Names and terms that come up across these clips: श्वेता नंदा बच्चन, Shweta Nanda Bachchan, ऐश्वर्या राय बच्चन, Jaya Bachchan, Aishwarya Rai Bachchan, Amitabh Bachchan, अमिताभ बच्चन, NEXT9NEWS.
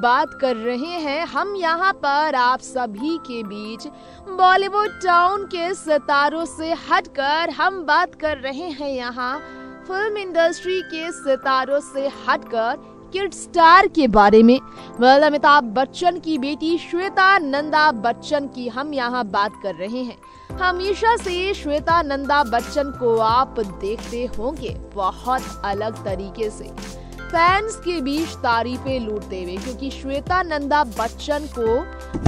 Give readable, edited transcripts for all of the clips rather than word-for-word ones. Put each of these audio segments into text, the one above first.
बात कर रहे हैं हम यहाँ पर आप सभी के बीच बॉलीवुड टाउन के सितारों से हटकर हम बात कर रहे हैं यहाँ फिल्म इंडस्ट्री के सितारों से हटकर किड स्टार के बारे में। अमिताभ बच्चन की बेटी श्वेता नंदा बच्चन की हम यहाँ बात कर रहे हैं। हमेशा से श्वेता नंदा बच्चन को आप देखते होंगे बहुत अलग तरीके से, फैंस के बीच तारीफें लूटते हुए, क्योंकि श्वेता नंदा बच्चन को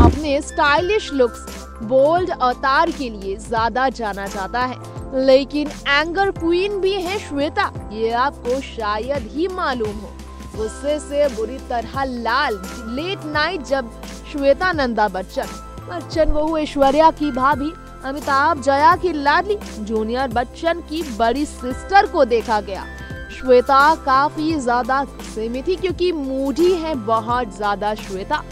अपने स्टाइलिश लुक्स, बोल्ड अवतार के लिए ज्यादा जाना जाता है। लेकिन एंगर क्वीन भी है श्वेता, ये आपको शायद ही मालूम हो। गुस्से से बुरी तरह लाल लेट नाइट जब श्वेता नंदा बच्चन वो ऐश्वर्या की भाभी, अमिताभ जया की लाडली, जूनियर बच्चन की बड़ी सिस्टर को देखा गया। श्वेता काफी ज्यादा गुस्से में थी क्योंकि मूडी है बहुत ज्यादा श्वेता।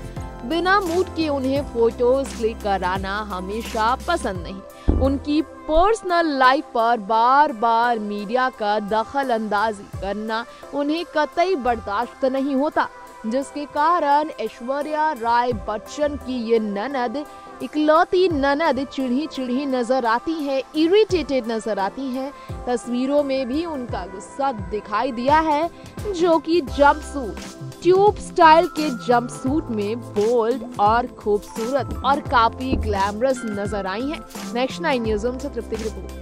बिना मूड के उन्हें फोटोज क्लिक कराना हमेशा पसंद नहीं। उनकी पर्सनल लाइफ पर बार बार मीडिया का दखल अंदाजी करना उन्हें कतई बर्दाश्त नहीं होता, जिसके कारण ऐश्वर्या राय बच्चन की ये ननद, इकलौती ननद, चिढ़ी नजर आती है, इरिटेटेड नजर आती है। तस्वीरों में भी उनका गुस्सा दिखाई दिया है, जो कि जंपसूट, ट्यूब स्टाइल के जंपसूट में बोल्ड और खूबसूरत और काफी ग्लैमरस नजर आई है। नेक्स्ट 9 न्यूज़ से तृप्ति की रिपोर्ट।